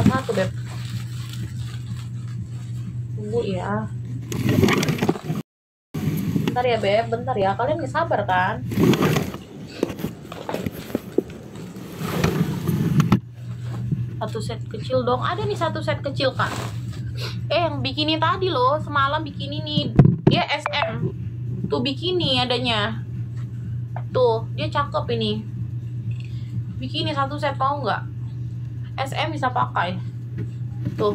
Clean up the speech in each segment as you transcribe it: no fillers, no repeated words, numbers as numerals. tinggal satu, Beb. Tunggu ya. Bentar ya, Beb. Bentar ya. Kalian gak sabar, kan? Satu set kecil dong. Ada nih satu set kecil, Kak. Yang bikini tadi loh. Semalam bikini nih. Dia SM. Tuh bikini adanya. Tuh, dia cakep ini. Bikini satu set, tau nggak? SM bisa pakai. Tuh.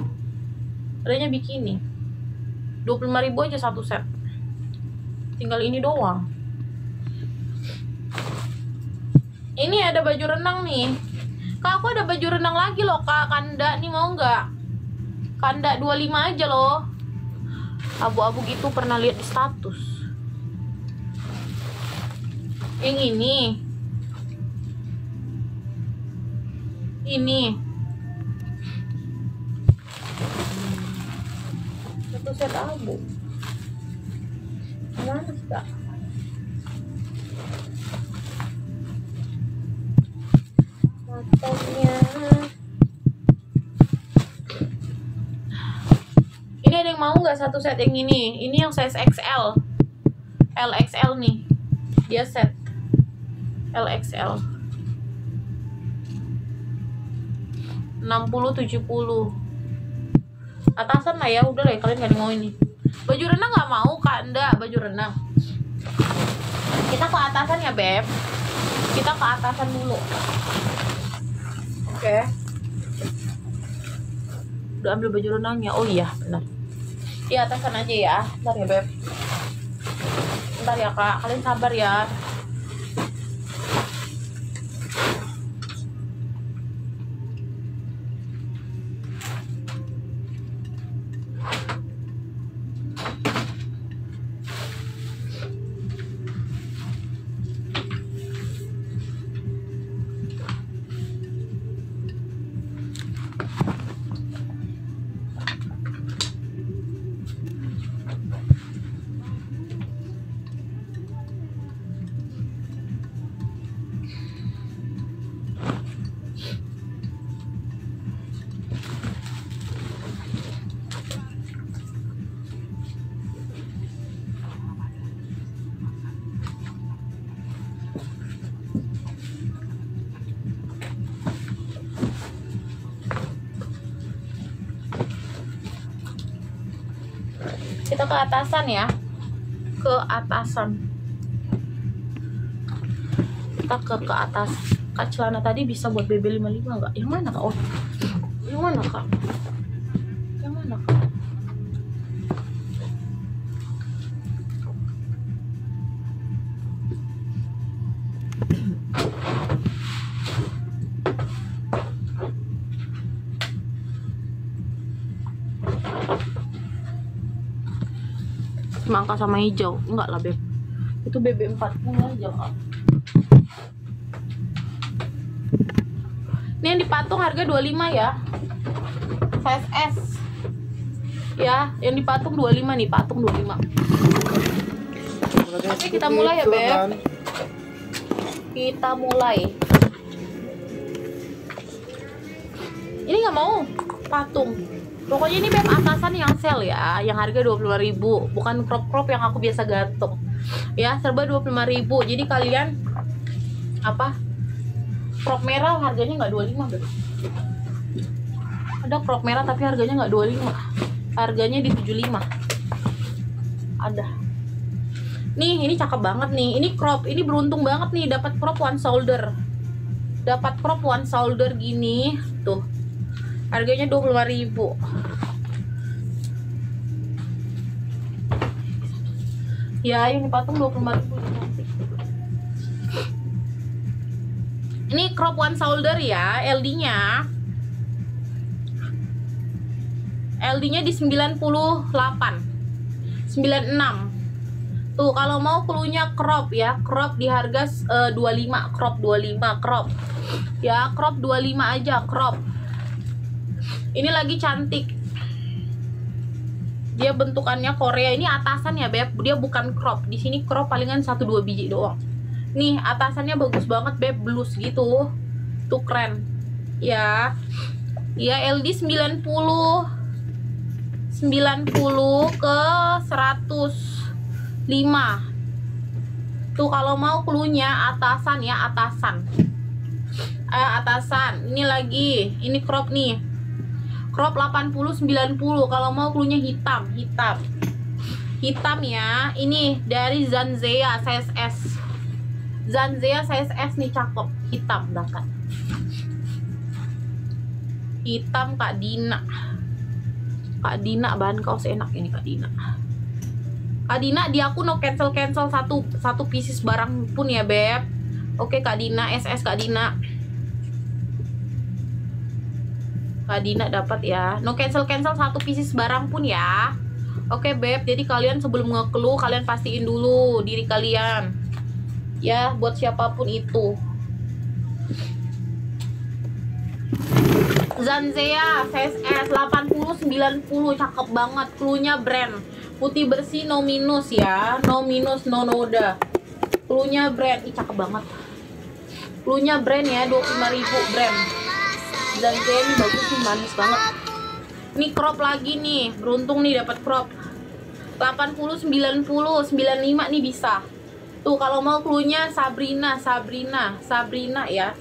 Adanya bikini. 25.000 aja satu set. Tinggal ini doang. Ini ada baju renang nih. Kak, aku ada baju renang lagi loh, Kak. Kanda nih mau nggak? Kanda 25 aja loh. Abu-abu gitu, pernah lihat di status. Yang ini. Ini. Satu set abu. Mantap. Matanya. Ini ada yang mau nggak satu set yang ini? Ini yang size XL, LXL nih. Dia set LXL. 60-70. Atasan lah ya, udah lah ya, kalian nggak mau ini. Baju renang nggak mau, Kanda, baju renang. Kita ke atasan ya, Beb. Kita ke atasan dulu. Oke. Udah ambil baju renangnya. Oh iya, benar. Di atasan aja ya. Bentar ya, Beb. Bentar ya, Kak. Kalian sabar ya. Kita ke atasan ya, ke atasan. Kita ke atas. Kak, celana tadi bisa buat BB 55 nggak? Yang mana, Kak? Oh, yang mana, Kak? Yang mana, Kak? Mangga sama hijau, enggak lah, Beb. Itu BB 40 aja, Kak. Ini yang dipatung harga 25 ya. Size S. Ya, yang dipatung 25 nih, patung 25. Oke, kita mulai ya, Beb. Kita mulai. Ini nggak mau patung. Pokoknya ini, Beb, atasan yang sale ya, yang harga 25.000, bukan crop-crop yang aku biasa gatok. Ya, serba 25.000. Jadi kalian apa? Crop merah harganya nggak 25, Beb. Ada crop merah tapi harganya nggak 25. Harganya di 75. Ada. Nih, ini cakep banget nih. Ini crop, ini beruntung banget nih dapat crop one shoulder. Dapat crop one shoulder gini, tuh. Harganya 25.000. Ya, yang dipatung 25.000. Ini crop one shoulder ya, LD-nya. LD-nya di 98. 96. Tuh, kalau mau cluenya crop ya, crop di harga 25, crop 25, crop. Ya, crop 25 aja, crop. Ini lagi cantik. Dia bentukannya Korea. Ini atasan ya, Beb. Dia bukan crop. Di sini crop palingan 1-2 biji doang. Nih, atasannya bagus banget, Beb. Blus gitu. Tuh keren. Ya. ya LD 90 ke 105. Tuh kalau mau cluenya atasan ya, atasan. Atasan. Ini lagi, ini crop nih. Crop 80 90 kalau mau cluenya hitam, hitam. Hitam ya. Ini dari Zanzea size S. Zanzea size S nih cakep, hitam bahkan. Hitam Kak Dina. Kak Dina bahan kaos enak ini Kak Dina. Kak Dina di aku no cancel satu pieces barang pun ya beb. Oke Kak Dina, SS Kak Dina. Kak Dina dapat ya. No cancel satu pieces barang pun ya. Oke beb, jadi kalian sebelum nge-clue kalian pastiin dulu diri kalian. Ya, buat siapapun itu. Zanzea SS 80 90, cakep banget. Cluenya brand putih bersih, no minus ya, no minus, no noda. Cluenya brand, ih cakep banget. Cluenya brand ya, 25.000 brand. Zanzea ini bagus nih, manis banget. Ini crop lagi nih, beruntung nih dapat crop 80 90 95 nih bisa. Tuh kalau mau cluenya Sabrina ya.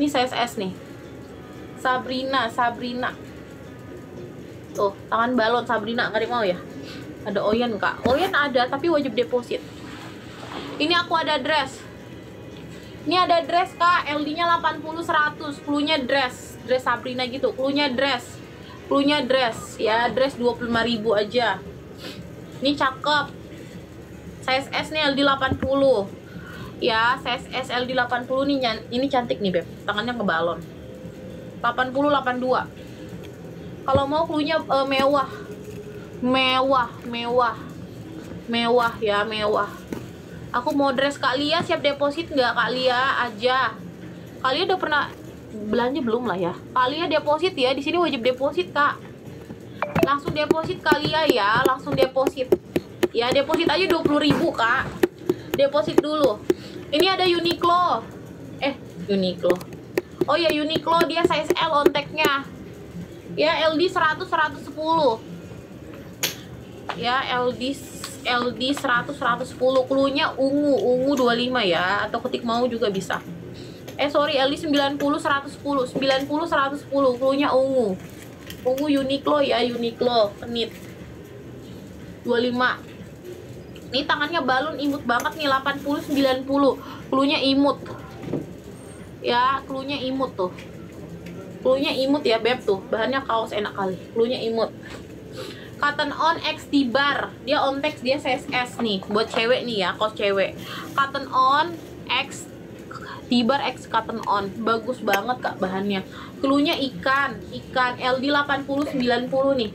Ini size S nih. Sabrina. Tuh, tangan balon Sabrina enggak mau ya. Ada Oyen Kak. Oyen ada tapi wajib deposit. Ini aku ada dress. Ini ada dress Kak, LD-nya 80 100, cluenya dress. Dress Sabrina gitu, cluenya dress. Cluenya dress ya, dress 25.000 aja. Ini cakep. Size S nih LD 80 ya, size S LD 80 nih, ini cantik nih beb, tangannya ngebalon. 80 82. Kalau mau cluenya mewah ya, mewah. Aku mau dress Kak Lia, siap deposit nggak Kak Lia aja? Kak Lia udah pernah belanja belum lah ya? Kak Lia deposit ya, di sini wajib deposit Kak. Langsung deposit Kak Lia ya, langsung deposit. Ya deposit aja 20.000 Kak. Deposit dulu. Ini ada Uniqlo. Uniqlo. Oh ya Uniqlo, dia size L onteknya. Ya LD 100 110. Ya LD 100 110. Cluenya ungu 25 ya, atau ketik mau juga bisa. LD 90 110. 90 110, cluenya ungu. Ungu Uniqlo ya, Uniqlo penit. 25. Ini tangannya balon, imut banget nih, 80 90. Cluenya imut. Ya, cluenya imut tuh. Cluenya imut ya, beb tuh. Bahannya kaos enak kali. Cluenya imut. Cotton on X T-bar. Dia on text, dia CSS nih, buat cewek nih ya, kaos cewek. Cotton on X T-bar X Cotton on. Bagus banget Kak bahannya. Cluenya ikan, ikan LD 80 90 nih.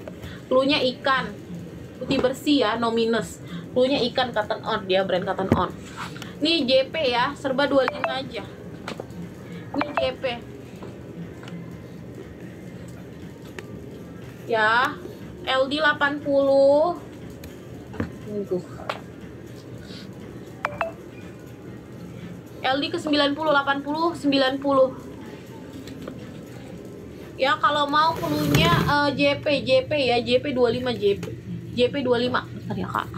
Cluenya ikan. Putih bersih ya, no minus. Cluenya ikan Cotton on, dia brand Cotton on. Nih JP ya, serba 25 aja. Nih JP. Ya, LD 80. Tunggu. LD ke 90, 80, 90. Ya, kalau mau cluenya JP ya, JP 25 JP 25. Bentar ya, Kak.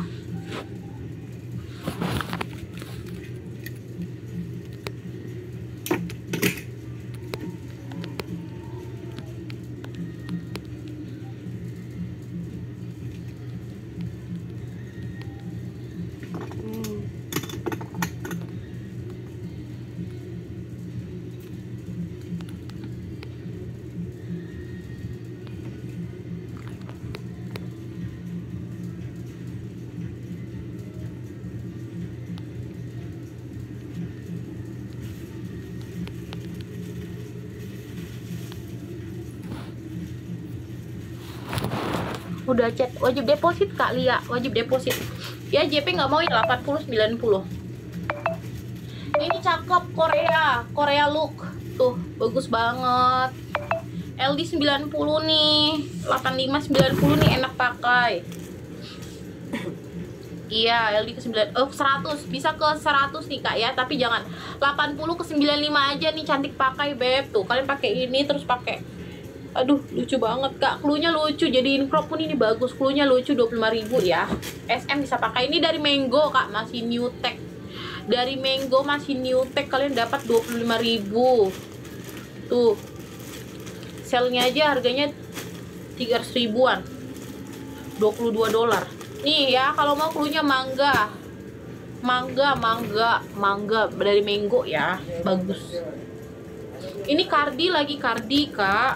Udah chat, wajib deposit Kak Lia, wajib deposit ya. JP nggak mau ya, 80 90. Ini cakep, Korea look tuh, bagus banget. LD 90 nih, 85 90 nih, enak pakai. Iya LD ke 100, bisa ke 100 nih Kak ya, tapi jangan 80 ke 95 aja nih, cantik pakai beb tuh. Kalian pakai ini terus pakai Aduh, lucu banget Kak. Cluenya lucu. Jadiin crop pun ini bagus. Cluenya lucu, 25.000 ya. SM bisa pakai. Ini dari Mango Kak, masih new tech. Dari Mango masih new tech, kalian dapat 25.000. Tuh. Selnya aja harganya 300 ribuan. 22 dolar. Nih ya, kalau mau cluenya mangga. Mangga dari Mango ya. Bagus. Ini kardi lagi, kardi Kak.